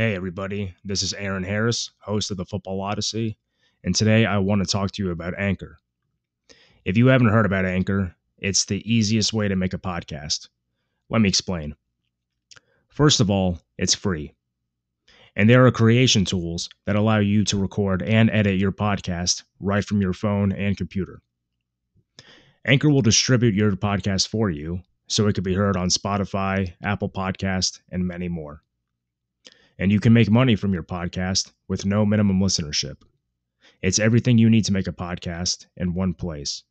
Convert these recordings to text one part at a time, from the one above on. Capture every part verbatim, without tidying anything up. Hey everybody, this is Aaron Harris, host of the Football Odyssey, and today I want to talk to you about Anchor. If you haven't heard about Anchor, it's the easiest way to make a podcast. Let me explain. First of all, it's free. And there are creation tools that allow you to record and edit your podcast right from your phone and computer. Anchor will distribute your podcast for you, so it can be heard on Spotify, Apple Podcasts, and many more. And you can make money from your podcast with no minimum listenership. It's everything you need to make a podcast in one place.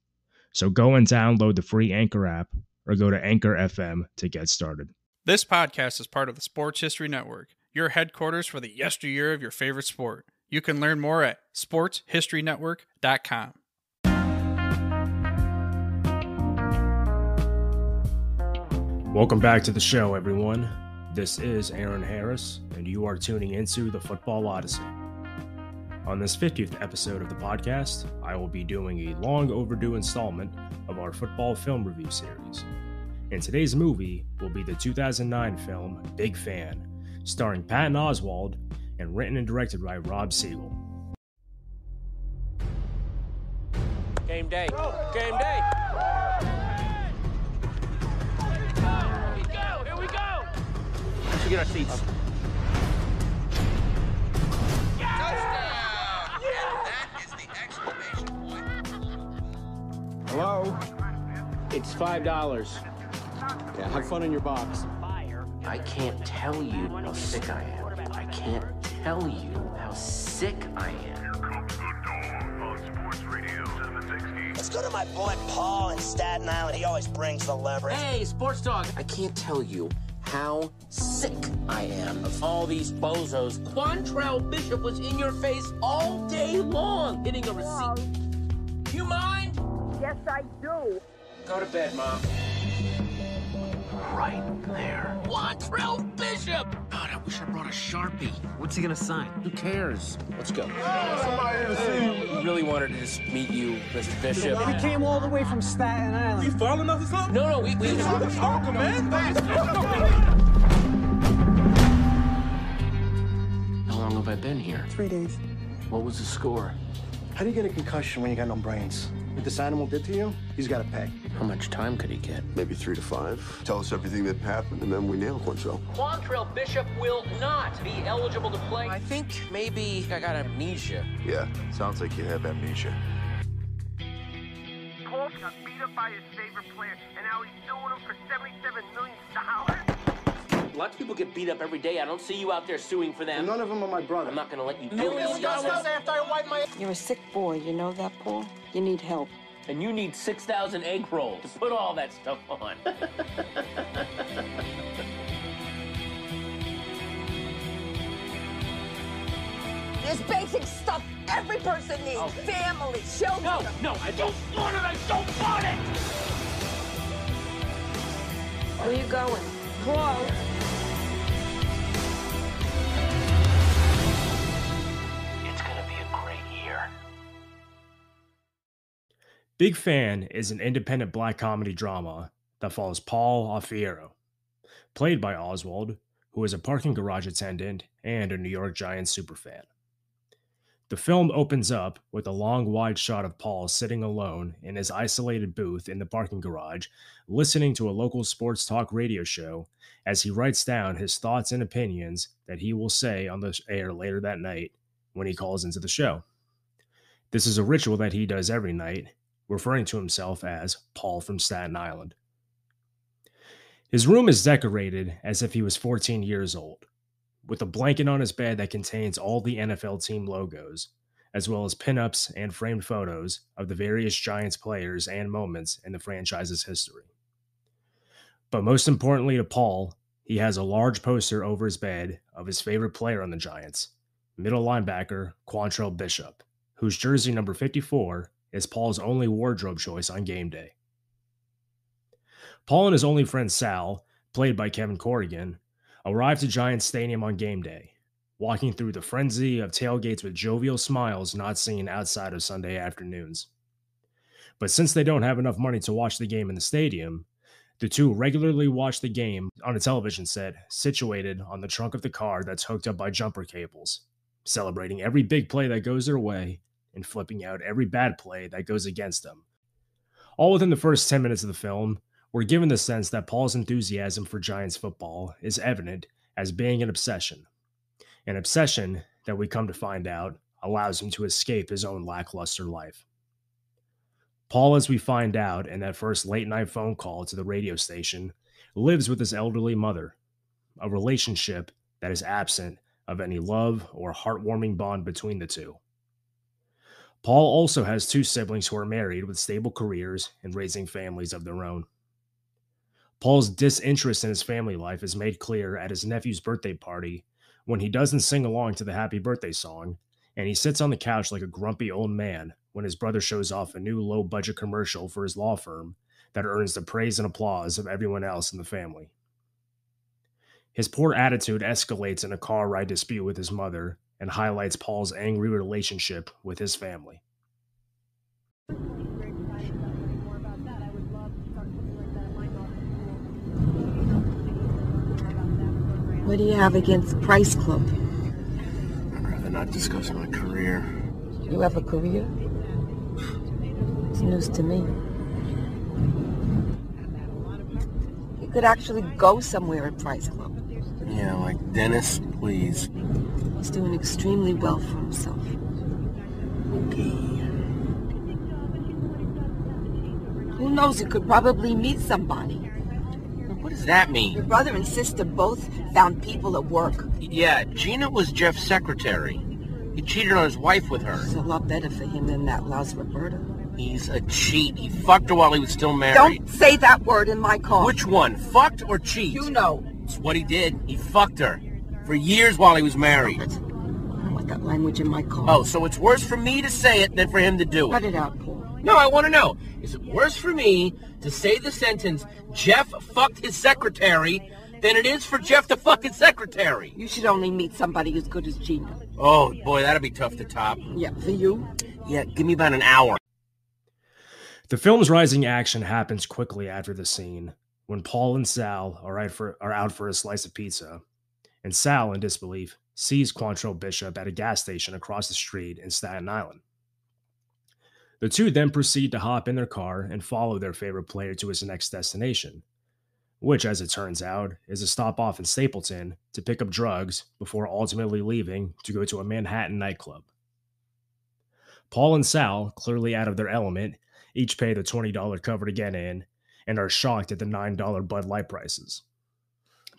So go and download the free Anchor app or go to Anchor F M to get started. This podcast is part of the Sports History Network, your headquarters for the yesteryear of your favorite sport. You can learn more at sports history network dot com. Welcome back to the show, everyone. This is Aron Harris, and you are tuning into the Football Odyssey. On this fiftieth episode of the podcast, I will be doing a long overdue installment of our football film review series. And today's movie will be the two thousand nine film Big Fan, starring Patton Oswalt and written and directed by Rob Siegel. Game day. Game day. Get our seats. Up. Yeah! Touchdown! Yeah! That is the exclamation point. Hello? It's five dollars. Yeah, have fun in your box. I can't tell you how sick I am. I can't tell you how sick I am. Here comes the dawn on Sports Radio seven sixty. Let's go to my boy Paul in Staten Island. He always brings the leverage. Hey, sports dog. I can't tell you how sick I am of all these bozos. Quantrell Bishop was in your face all day long, hitting a receipt. You mind? Yes, I do. Go to bed, Mom. Right there. Quantrell Bishop! God, I wish I brought a Sharpie. What's he gonna sign? Who cares? Let's go. Oh, we really wanted to just meet you, Mister Bishop. We came all the way from Staten Island. You following us or something? No, no, we... we He's on the stalker, man. How long have I been here? Three days. What was the score? How do you get a concussion when you got no brains? What this animal did to you, he's got to pay. How much time could he get? Maybe three to five. Tell us everything that happened, and then we nail Quantrell. Quantrell Bishop will not be eligible to play. I think maybe I got amnesia. Yeah, sounds like you have amnesia. Colts got beat up by his favorite player, and now he's suing him for seventy-seven million dollars. Lots of people get beat up every day. I don't see you out there suing for them. None of them are my brother. I'm not going to let you do million dollars after I wipe my... You're a sick boy, you know that, Paul? You need help. And you need six thousand egg rolls to put all that stuff on. There's basic stuff every person needs. Okay. Family, children. No, no, I don't want it. I don't want it. Where are you going? Whoa. It's going to be a great year. Big Fan is an independent black comedy drama that follows Paul Aufiero, played by Oswalt, who is a parking garage attendant and a New York Giants superfan. The film opens up with a long wide shot of Paul sitting alone in his isolated booth in the parking garage, listening to a local sports talk radio show as he writes down his thoughts and opinions that he will say on the air later that night when he calls into the show. This is a ritual that he does every night, referring to himself as Paul from Staten Island. His room is decorated as if he was fourteen years old, with a blanket on his bed that contains all the N F L team logos, as well as pinups and framed photos of the various Giants players and moments in the franchise's history. But most importantly to Paul, he has a large poster over his bed of his favorite player on the Giants, middle linebacker Quantrell Bishop, whose jersey number fifty-four is Paul's only wardrobe choice on game day. Paul and his only friend Sal, played by Kevin Corrigan, arrive to Giants Stadium on game day, walking through the frenzy of tailgates with jovial smiles not seen outside of Sunday afternoons. But since they don't have enough money to watch the game in the stadium, The two regularly watch the game on a television set situated on the trunk of the car that's hooked up by jumper cables, celebrating every big play that goes their way and flipping out every bad play that goes against them. All within the first ten minutes of the film, we're given the sense that Paul's enthusiasm for Giants football is evident as being an obsession. An obsession that we come to find out allows him to escape his own lackluster life. Paul, as we find out in that first late-night phone call to the radio station, lives with his elderly mother, a relationship that is absent of any love or heartwarming bond between the two. Paul also has two siblings who are married with stable careers and raising families of their own. Paul's disinterest in his family life is made clear at his nephew's birthday party when he doesn't sing along to the happy birthday song, and he sits on the couch like a grumpy old man when his brother shows off a new low-budget commercial for his law firm that earns the praise and applause of everyone else in the family. His poor attitude escalates in a car ride dispute with his mother and highlights Paul's angry relationship with his family. What do you have against Price Club? I'd rather not discuss my career. You have a career? It's news to me. You could actually go somewhere at Price Club. Yeah, like Dennis, please. He's doing extremely well for himself. Okay. Who knows? You could probably meet somebody. What does that mean? Your brother and sister both found people at work. Yeah, Gina was Jeff's secretary. He cheated on his wife with her. It's a lot better for him than that lousy Roberta. He's a cheat. He fucked her while he was still married. Don't say that word in my car. Which one? Fucked or cheat? You know. It's what he did. He fucked her. For years while he was married. I don't want that language in my car. Oh, so it's worse for me to say it than for him to do it. Cut it out, Paul. No, I want to know. Is it worse for me to say the sentence, Jeff fucked his secretary, than it is for Jeff to fuck his secretary? You should only meet somebody as good as Gina. Oh, boy, that'd be tough to top. Yeah, for you? Yeah, give me about an hour. The film's rising action happens quickly after the scene, when Paul and Sal are out for, are out for a slice of pizza, and Sal, in disbelief, sees Quantrell Bishop at a gas station across the street in Staten Island. The two then proceed to hop in their car and follow their favorite player to his next destination, which, as it turns out, is a stop off in Stapleton to pick up drugs before ultimately leaving to go to a Manhattan nightclub. Paul and Sal, clearly out of their element, each pay the twenty dollars cover to get in and are shocked at the nine dollars Bud Light prices.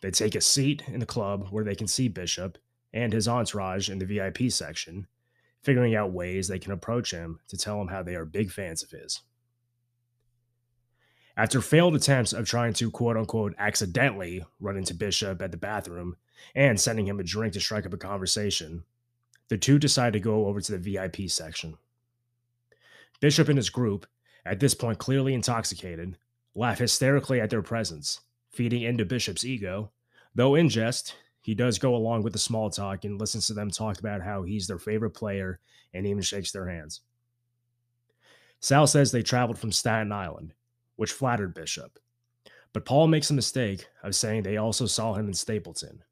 They take a seat in the club where they can see Bishop and his entourage in the V I P section, figuring out ways they can approach him to tell him how they are big fans of his. After failed attempts of trying to quote-unquote accidentally run into Bishop at the bathroom and sending him a drink to strike up a conversation, the two decide to go over to the V I P section. Bishop and his group, at this point clearly intoxicated, laugh hysterically at their presence, feeding into Bishop's ego, though in jest, he does go along with the small talk and listens to them talk about how he's their favorite player and even shakes their hands. Sal says they traveled from Staten Island, which flattered Bishop, but Paul makes a mistake of saying they also saw him in Stapleton,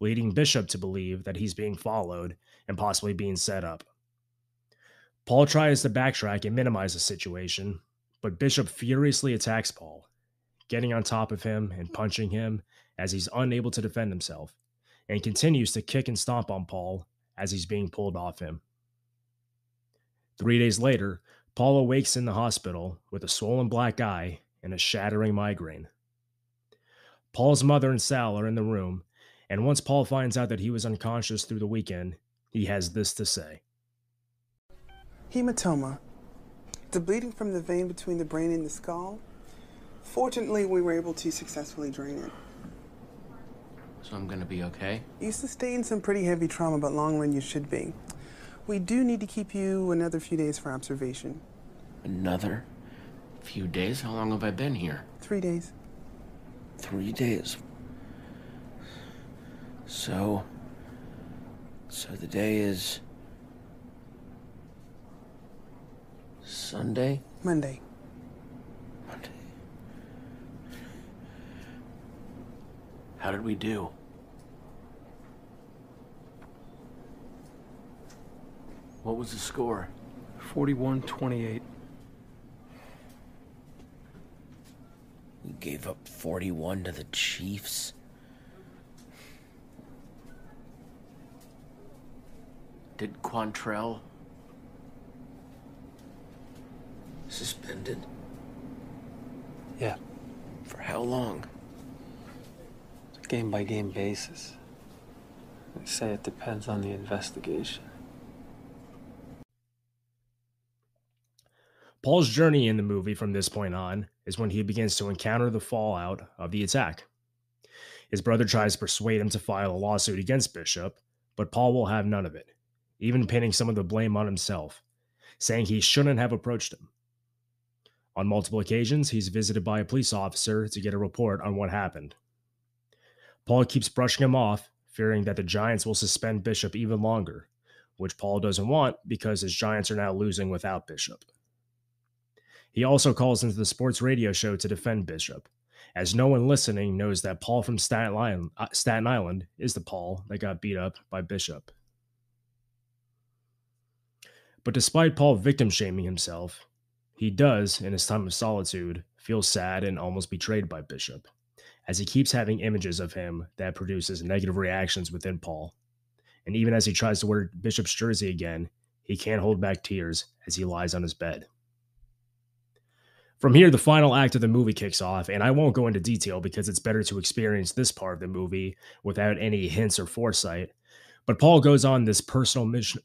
leading Bishop to believe that he's being followed and possibly being set up. Paul tries to backtrack and minimize the situation, but Bishop furiously attacks Paul, getting on top of him and punching him as he's unable to defend himself, and continues to kick and stomp on Paul as he's being pulled off him. Three days later, Paul awakes in the hospital with a swollen black eye and a shattering migraine. Paul's mother and Sal are in the room, and once Paul finds out that he was unconscious through the weekend, he has this to say. Hematoma. The bleeding from the vein between the brain and the skull. Fortunately, we were able to successfully drain it. So I'm going to be okay? You sustained some pretty heavy trauma, but long run you should be. We do need to keep you another few days for observation. Another few days? How long have I been here? Three days. Three days. So... So the day is... Sunday? Monday. Monday. How did we do? What was the score? forty-one twenty-eight. We gave up forty-one to the Chiefs. Did Quantrell... suspended? Yeah. For how long? It's a game-by-game basis. They say it depends on the investigation. Paul's journey in the movie from this point on is when he begins to encounter the fallout of the attack. His brother tries to persuade him to file a lawsuit against Bishop, but Paul will have none of it, even pinning some of the blame on himself, saying he shouldn't have approached him. On multiple occasions, he's visited by a police officer to get a report on what happened. Paul keeps brushing him off, fearing that the Giants will suspend Bishop even longer, which Paul doesn't want because his Giants are now losing without Bishop. He also calls into the sports radio show to defend Bishop, as no one listening knows that Paul from Staten Island, uh, Staten Island is the Paul that got beat up by Bishop. But despite Paul victim-shaming himself, he does, in his time of solitude, feel sad and almost betrayed by Bishop, as he keeps having images of him that produces negative reactions within Paul. And even as he tries to wear Bishop's jersey again, he can't hold back tears as he lies on his bed. From here, the final act of the movie kicks off, and I won't go into detail because it's better to experience this part of the movie without any hints or foresight, but Paul goes on this personal mission,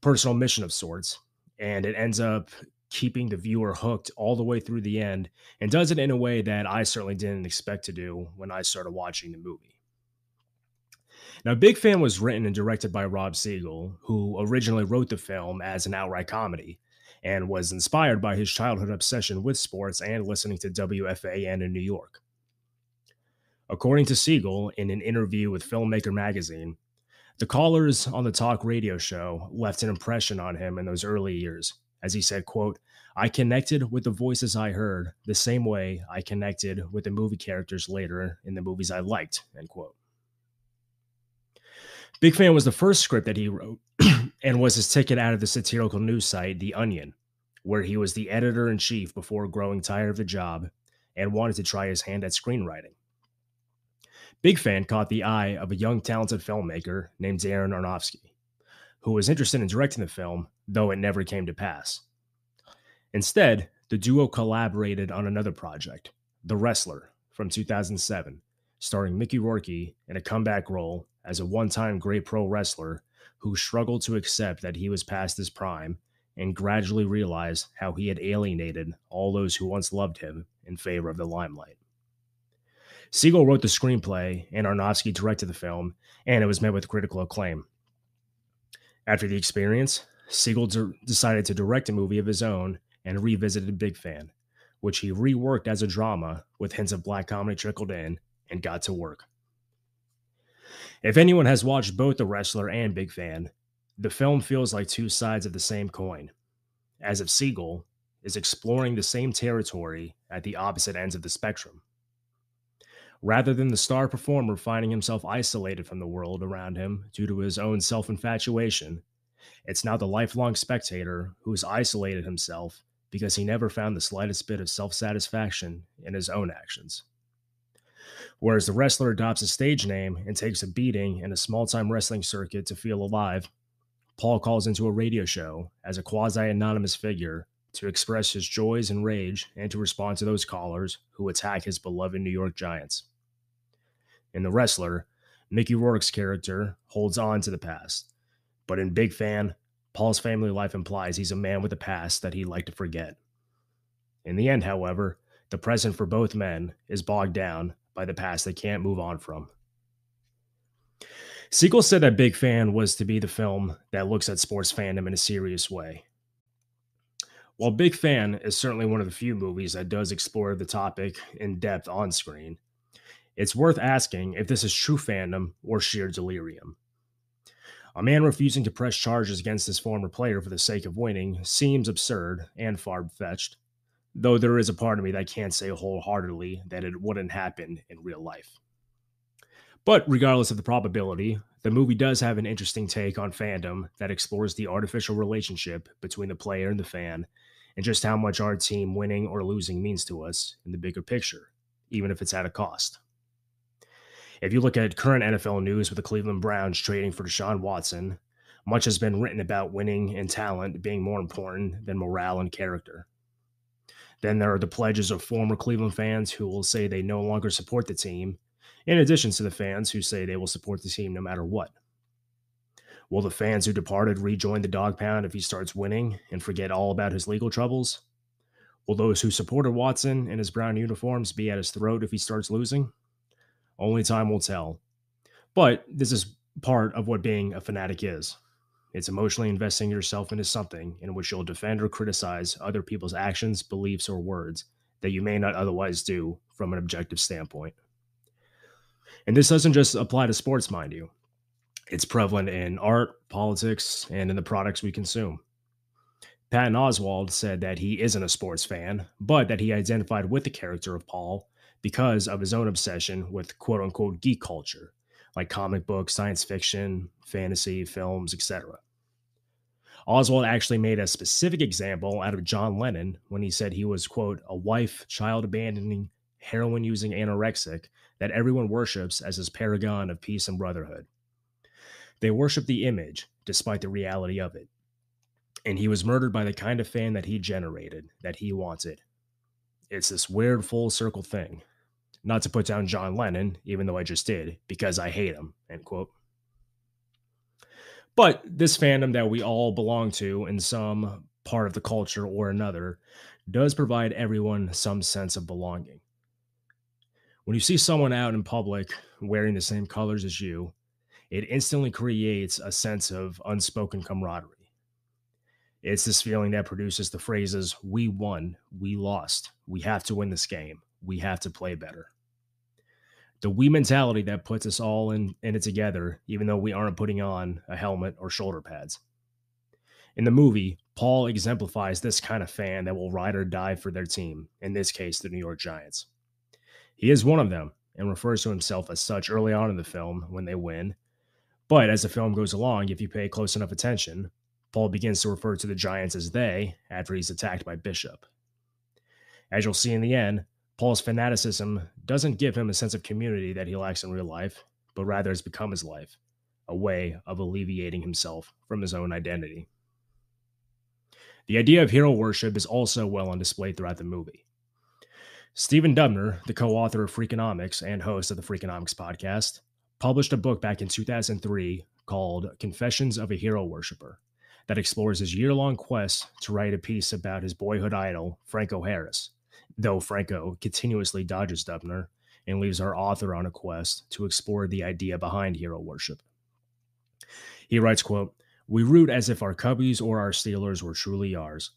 personal mission of sorts, and it ends up keeping the viewer hooked all the way through the end, and does it in a way that I certainly didn't expect to do when I started watching the movie. Now, Big Fan was written and directed by Rob Siegel, who originally wrote the film as an outright comedy, and was inspired by his childhood obsession with sports and listening to W F A N in New York. According to Siegel, in an interview with Filmmaker magazine, the callers on the talk radio show left an impression on him in those early years, as he said, quote, "I connected with the voices I heard the same way I connected with the movie characters later in the movies I liked," end quote. Big Fan was the first script that he wrote and was his ticket out of the satirical news site, The Onion, where he was the editor-in-chief before growing tired of the job and wanted to try his hand at screenwriting. Big Fan caught the eye of a young, talented filmmaker named Darren Aronofsky, who was interested in directing the film, though it never came to pass. Instead, the duo collaborated on another project, The Wrestler, from two thousand seven, starring Mickey Rourke in a comeback role as a one-time great pro wrestler who struggled to accept that he was past his prime and gradually realized how he had alienated all those who once loved him in favor of the limelight. Siegel wrote the screenplay, and Aronofsky directed the film, and it was met with critical acclaim. After the experience, Siegel de- decided to direct a movie of his own and revisited Big Fan, which he reworked as a drama with hints of black comedy trickled in, and got to work. If anyone has watched both The Wrestler and Big Fan, the film feels like two sides of the same coin, as if Siegel is exploring the same territory at the opposite ends of the spectrum. Rather than the star performer finding himself isolated from the world around him due to his own self-infatuation, it's now the lifelong spectator who has isolated himself because he never found the slightest bit of self-satisfaction in his own actions. Whereas The Wrestler adopts a stage name and takes a beating in a small-time wrestling circuit to feel alive, Paul calls into a radio show as a quasi-anonymous figure to express his joys and rage and to respond to those callers who attack his beloved New York Giants. In The Wrestler, Mickey Rourke's character holds on to the past, but in Big Fan, Paul's family life implies he's a man with a past that he'd like to forget. In the end, however, the present for both men is bogged down by the past they can't move on from. Siegel said that Big Fan was to be the film that looks at sports fandom in a serious way. While Big Fan is certainly one of the few movies that does explore the topic in depth on screen, it's worth asking if this is true fandom or sheer delirium. A man refusing to press charges against his former player for the sake of winning seems absurd and far-fetched, though there is a part of me that can't say wholeheartedly that it wouldn't happen in real life. But regardless of the probability, the movie does have an interesting take on fandom that explores the artificial relationship between the player and the fan, and just how much our team winning or losing means to us in the bigger picture, even if it's at a cost. If you look at current N F L news with the Cleveland Browns trading for Deshaun Watson, much has been written about winning and talent being more important than morale and character. Then there are the pledges of former Cleveland fans who will say they no longer support the team, in addition to the fans who say they will support the team no matter what. Will the fans who departed rejoin the dog pound if he starts winning and forget all about his legal troubles? Will those who supported Watson in his brown uniforms be at his throat if he starts losing? Only time will tell. But this is part of what being a fanatic is. It's emotionally investing yourself into something in which you'll defend or criticize other people's actions, beliefs, or words that you may not otherwise do from an objective standpoint. And this doesn't just apply to sports, mind you. It's prevalent in art, politics, and in the products we consume. Patton Oswalt said that he isn't a sports fan, but that he identified with the character of Paul because of his own obsession with quote-unquote geek culture, like comic books, science fiction, fantasy, films, et cetera. Oswalt actually made a specific example out of John Lennon when he said he was, quote, a wife, child-abandoning, heroin-using anorexic that everyone worships as his paragon of peace and brotherhood. They worship the image, despite the reality of it. And he was murdered by the kind of fan that he generated, that he wanted. It's this weird full circle thing. Not to put down John Lennon, even though I just did, because I hate him, end quote. But this fandom that we all belong to in some part of the culture or another does provide everyone some sense of belonging. When you see someone out in public wearing the same colors as you, it instantly creates a sense of unspoken camaraderie. It's this feeling that produces the phrases, we won, we lost, we have to win this game, we have to play better. The we mentality that puts us all in, in it together, even though we aren't putting on a helmet or shoulder pads. In the movie, Paul exemplifies this kind of fan that will ride or die for their team, in this case, the New York Giants. He is one of them and refers to himself as such early on in the film when they win. But as the film goes along, if you pay close enough attention, Paul begins to refer to the Giants as they after he's attacked by Bishop. As you'll see in the end, Paul's fanaticism doesn't give him a sense of community that he lacks in real life, but rather has become his life, a way of alleviating himself from his own identity. The idea of hero worship is also well on display throughout the movie. Stephen Dubner, the co-author of Freakonomics and host of the Freakonomics podcast, published a book back in two thousand three called Confessions of a Hero Worshipper that explores his year-long quest to write a piece about his boyhood idol, Franco Harris, though Franco continuously dodges Dubner and leaves our author on a quest to explore the idea behind hero worship. He writes, quote, "We root as if our Cubbies or our Steelers were truly ours,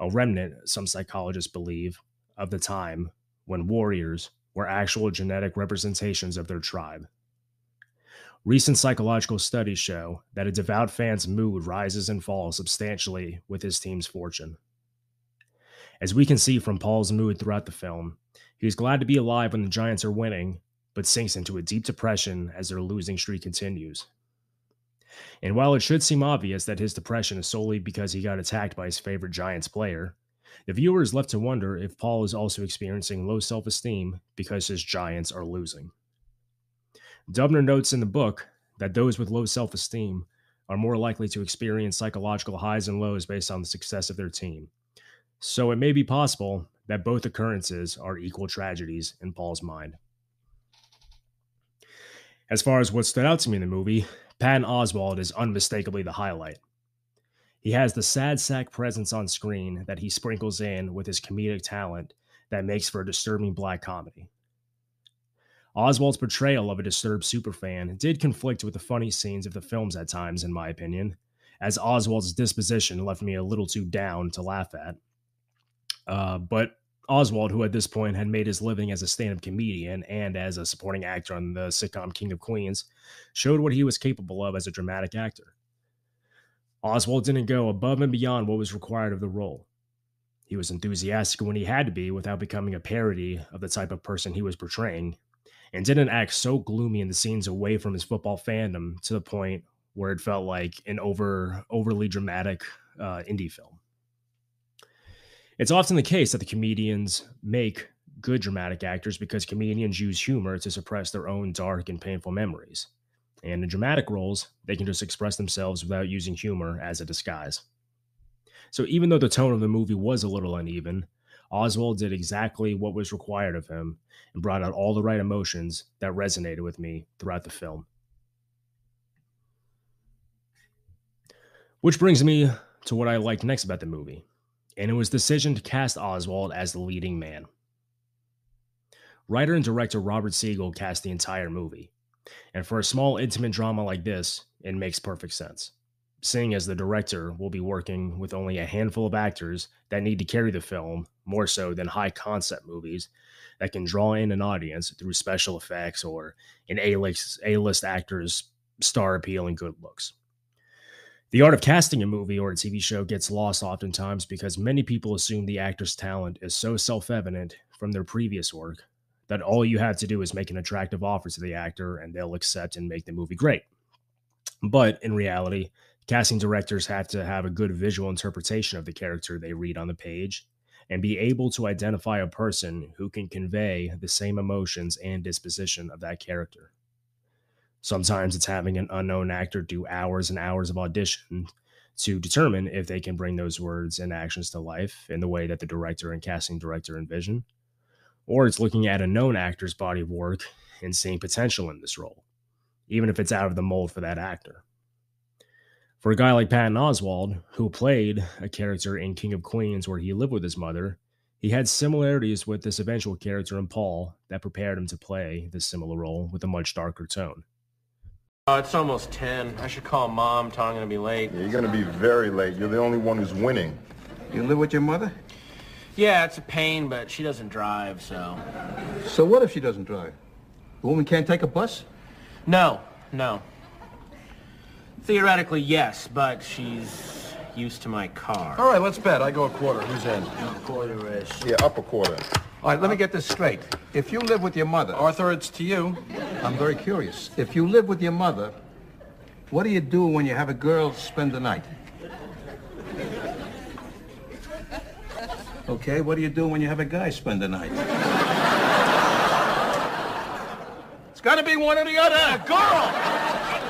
a remnant, some psychologists believe, of the time when warriors were actual genetic representations of their tribe. Recent psychological studies show that a devout fan's mood rises and falls substantially with his team's fortune." As we can see from Paul's mood throughout the film, he is glad to be alive when the Giants are winning, but sinks into a deep depression as their losing streak continues. And while it should seem obvious that his depression is solely because he got attacked by his favorite Giants player, the viewer is left to wonder if Paul is also experiencing low self-esteem because his Giants are losing. Dubner notes in the book that those with low self-esteem are more likely to experience psychological highs and lows based on the success of their team. So it may be possible that both occurrences are equal tragedies in Paul's mind. As far as what stood out to me in the movie, Patton Oswalt is unmistakably the highlight. He has the sad sack presence on screen that he sprinkles in with his comedic talent that makes for a disturbing black comedy. Oswalt's portrayal of a disturbed superfan did conflict with the funny scenes of the films at times, in my opinion, as Oswalt's disposition left me a little too down to laugh at. Uh, but Oswalt, who at this point had made his living as a stand-up comedian and as a supporting actor on the sitcom King of Queens, showed what he was capable of as a dramatic actor. Oswalt didn't go above and beyond what was required of the role. He was enthusiastic when he had to be without becoming a parody of the type of person he was portraying, and didn't act so gloomy in the scenes away from his football fandom to the point where it felt like an over overly dramatic uh, indie film. It's often the case that the comedians make good dramatic actors because comedians use humor to suppress their own dark and painful memories. And in dramatic roles, they can just express themselves without using humor as a disguise. So even though the tone of the movie was a little uneven, Oswalt did exactly what was required of him and brought out all the right emotions that resonated with me throughout the film. Which brings me to what I liked next about the movie, and it was the decision to cast Oswalt as the leading man. Writer and director Robert Siegel cast the entire movie, and for a small intimate drama like this, it makes perfect sense, seeing as the director will be working with only a handful of actors that need to carry the film more so than high-concept movies that can draw in an audience through special effects or an A-list, A-list actor's star appeal and good looks. The art of casting a movie or a T V show gets lost oftentimes because many people assume the actor's talent is so self-evident from their previous work that all you have to do is make an attractive offer to the actor and they'll accept and make the movie great. But in reality, casting directors have to have a good visual interpretation of the character they read on the page and be able to identify a person who can convey the same emotions and disposition of that character. Sometimes it's having an unknown actor do hours and hours of audition to determine if they can bring those words and actions to life in the way that the director and casting director envision. Or it's looking at a known actor's body of work and seeing potential in this role, even if it's out of the mold for that actor. For a guy like Patton Oswalt, who played a character in King of Queens where he lived with his mother, he had similarities with this eventual character in Paul that prepared him to play this similar role with a much darker tone. Uh, it's almost ten. I should call Mom. Tell her I'm going to be late. Yeah, you're going to be very late. You're the only one who's winning. You live with your mother? Yeah, it's a pain, but she doesn't drive, so... So what if she doesn't drive? The woman can't take a bus? No, no. Theoretically, yes, but she's used to my car. All right, let's bet. I go a quarter. Who's in? A quarter-ish. Yeah, up a quarter. All right, let me get this straight. If you live with your mother... Arthur, it's to you. I'm very curious. If you live with your mother, what do you do when you have a girl spend the night? Okay, what do you do when you have a guy spend the night? It's got to be one or the other. A girl!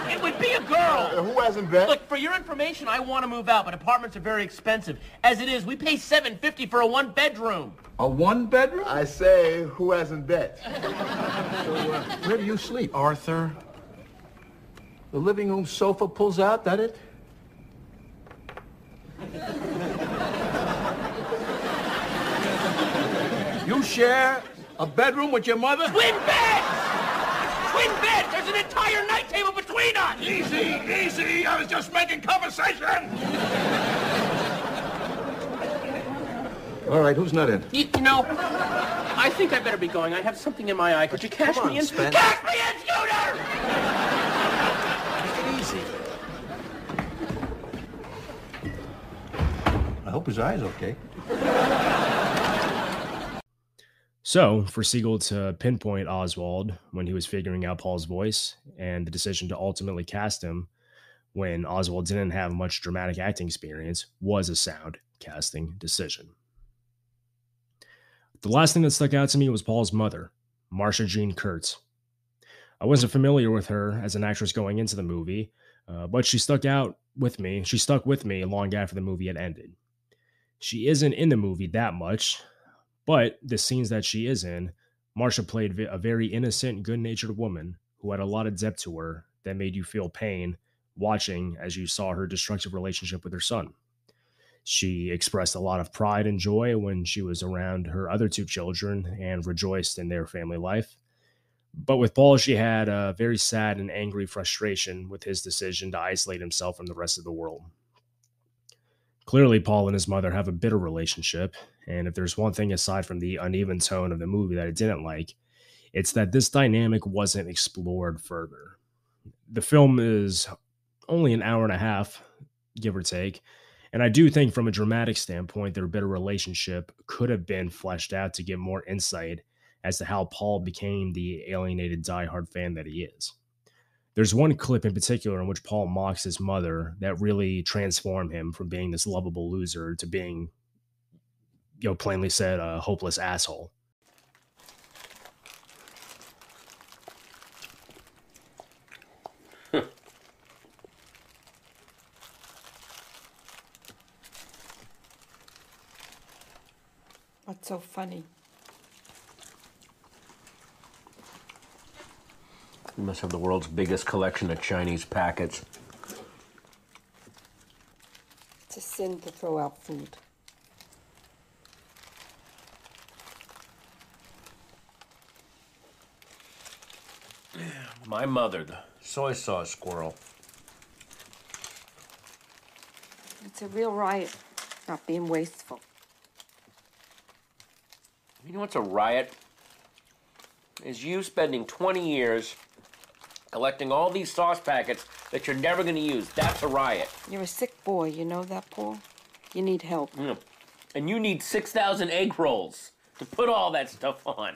It, it would be a girl! Uh, who hasn't bet? Look, for your information, I want to move out, but apartments are very expensive. As it is, we pay seven fifty for a one-bedroom. A one-bedroom? I say, who hasn't bet? So, uh, where do you sleep? Arthur. The living room sofa pulls out, that it? You share a bedroom with your mother? Twin beds! Twin beds! There's an entire night table between us! Easy, easy! I was just making conversation! All right, who's not in? You, you know, I think I better be going. I have something in my eye. Could you cash me in? Spence. Cash me in, Scooter! Make it easy. I hope his eye's okay. So, for Siegel to pinpoint Oswalt when he was figuring out Paul's voice and the decision to ultimately cast him when Oswalt didn't have much dramatic acting experience was a sound casting decision. The last thing that stuck out to me was Paul's mother, Marsha Jean Kurtz. I wasn't familiar with her as an actress going into the movie, uh, but she stuck out with me. She stuck with me long after the movie had ended. She isn't in the movie that much, but the scenes that she is in, Marsha played a very innocent, good-natured woman who had a lot of depth to her that made you feel pain watching as you saw her destructive relationship with her son. She expressed a lot of pride and joy when she was around her other two children and rejoiced in their family life. But with Paul, she had a very sad and angry frustration with his decision to isolate himself from the rest of the world. Clearly, Paul and his mother have a bitter relationship, and if there's one thing aside from the uneven tone of the movie that I didn't like, it's that this dynamic wasn't explored further. The film is only an hour and a half, give or take, and I do think from a dramatic standpoint, their bitter relationship could have been fleshed out to give more insight as to how Paul became the alienated diehard fan that he is. There's one clip in particular in which Paul mocks his mother that really transformed him from being this lovable loser to being, you know, plainly said, a hopeless asshole. What's so funny? You must have the world's biggest collection of Chinese packets. It's a sin to throw out food. My mother, the soy sauce squirrel. It's a real riot, not being wasteful. You know what's a riot? Is you spending twenty years collecting all these sauce packets that you're never going to use. That's a riot. You're a sick boy, you know that, Paul? You need help. Mm. And you need six thousand egg rolls to put all that stuff on.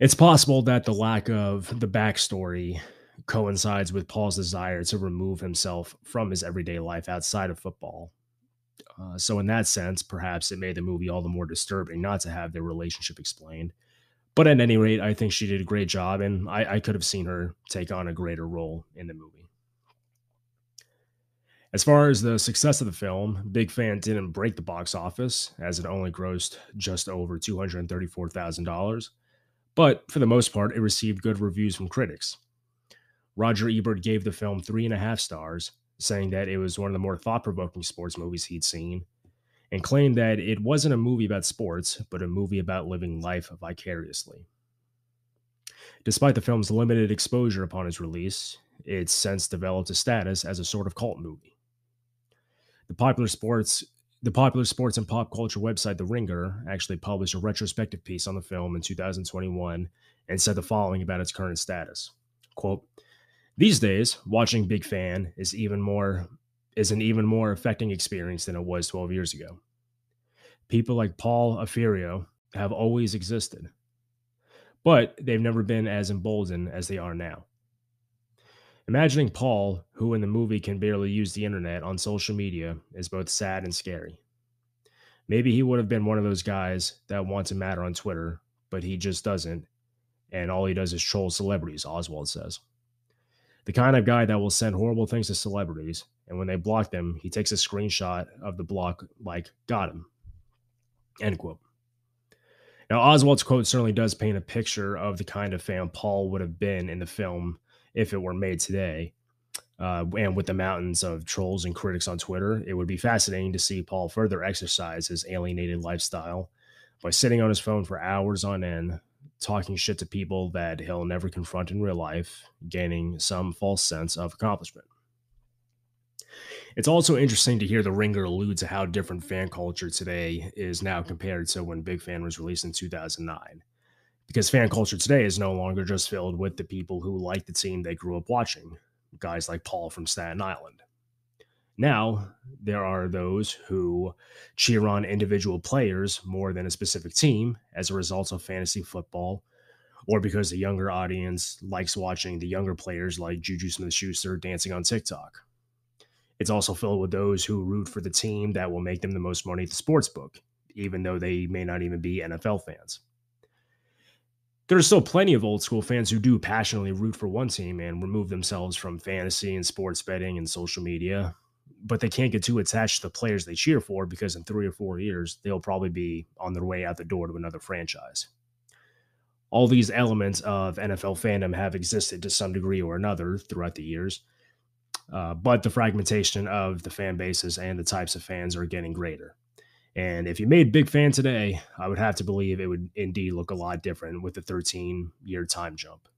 It's possible that the lack of the backstory coincides with Paul's desire to remove himself from his everyday life outside of football. Uh, so in that sense, perhaps it made the movie all the more disturbing not to have their relationship explained. But at any rate, I think she did a great job, and I, I could have seen her take on a greater role in the movie. As far as the success of the film, Big Fan didn't break the box office, as it only grossed just over two hundred thirty-four thousand dollars. But for the most part, it received good reviews from critics. Roger Ebert gave the film three and a half stars, saying that it was one of the more thought-provoking sports movies he'd seen, and claimed that it wasn't a movie about sports, but a movie about living life vicariously. Despite the film's limited exposure upon its release, it's since developed a status as a sort of cult movie. The popular sports, the popular sports and pop culture website The Ringer actually published a retrospective piece on the film in two thousand twenty-one and said the following about its current status. Quote, "These days, watching Big Fan is even more is an even more affecting experience than it was twelve years ago. People like Paul Aufiero have always existed, but they've never been as emboldened as they are now. Imagining Paul, who in the movie can barely use the internet, on social media is both sad and scary. Maybe he would have been one of those guys that want to matter on Twitter, but he just doesn't, and all he does is troll celebrities," Oswalt says. "The kind of guy that will send horrible things to celebrities, and when they block them, he takes a screenshot of the block like, got him." End quote. Now, Oswald's quote certainly does paint a picture of the kind of fan Paul would have been in the film if it were made today. Uh, and with the mountains of trolls and critics on Twitter, it would be fascinating to see Paul further exercise his alienated lifestyle by sitting on his phone for hours on end, talking shit to people that he'll never confront in real life, gaining some false sense of accomplishment. It's also interesting to hear The Ringer allude to how different fan culture today is now compared to when Big Fan was released in two thousand nine, because fan culture today is no longer just filled with the people who like the team they grew up watching, guys like Paul from Staten Island. Now, there are those who cheer on individual players more than a specific team as a result of fantasy football, or because the younger audience likes watching the younger players like Juju Smith-Schuster dancing on TikTok. It's also filled with those who root for the team that will make them the most money at the sportsbook, even though they may not even be N F L fans. There are still plenty of old-school fans who do passionately root for one team and remove themselves from fantasy and sports betting and social media, but they can't get too attached to the players they cheer for because in three or four years, they'll probably be on their way out the door to another franchise. All these elements of N F L fandom have existed to some degree or another throughout the years, uh, but the fragmentation of the fan bases and the types of fans are getting greater. And if you made Big Fan today, I would have to believe it would indeed look a lot different with the thirteen-year time jump.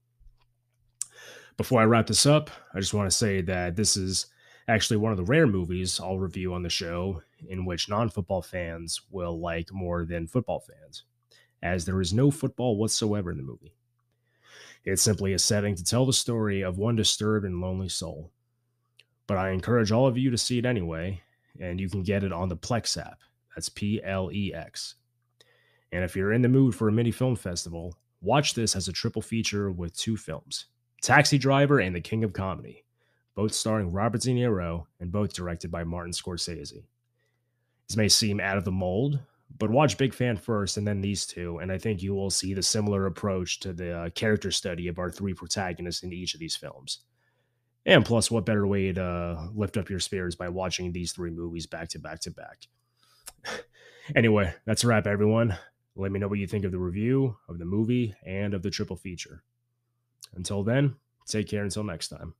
Before I wrap this up, I just want to say that this is actually one of the rare movies I'll review on the show in which non-football fans will like more than football fans, as there is no football whatsoever in the movie. It's simply a setting to tell the story of one disturbed and lonely soul. But I encourage all of you to see it anyway, and you can get it on the Plex app. That's P L E X. And if you're in the mood for a mini film festival, watch this as a triple feature with two films, Taxi Driver and The King of Comedy, both starring Robert De Niro and both directed by Martin Scorsese. This may seem out of the mold, but watch Big Fan first and then these two, and I think you will see the similar approach to the uh, character study of our three protagonists in each of these films. And plus, what better way to uh, lift up your spirits by watching these three movies back to back to back. Anyway, that's a wrap, everyone. Let me know what you think of the review, of the movie, and of the triple feature. Until then, take care until next time.